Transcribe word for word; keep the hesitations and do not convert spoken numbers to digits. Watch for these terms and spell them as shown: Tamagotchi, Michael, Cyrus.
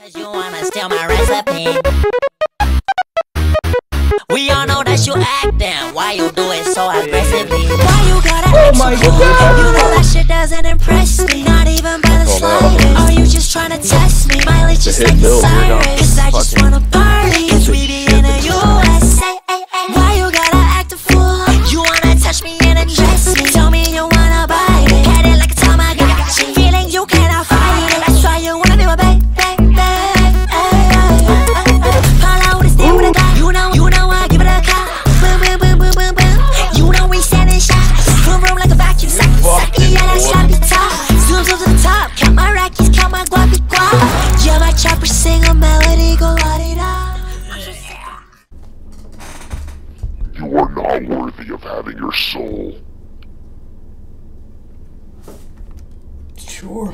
'Cause you wanna steal my recipe. We all know that you actin'. Why you do it so aggressively? Why you gotta act so cool? You know that shit doesn't impress me, not even by the slightest. Are you just tryna test me? My life just like a Cyrus. 'Cause I just wanna party, 'cause we be in the U S A. Why you gotta act a fool? You wanna touch me and undress me? Tell me you wanna buy it, had it like a Tamagotchi, feeling you cannot fight it. That's why you wanna be my baby. You are not worthy of having your soul. Sure.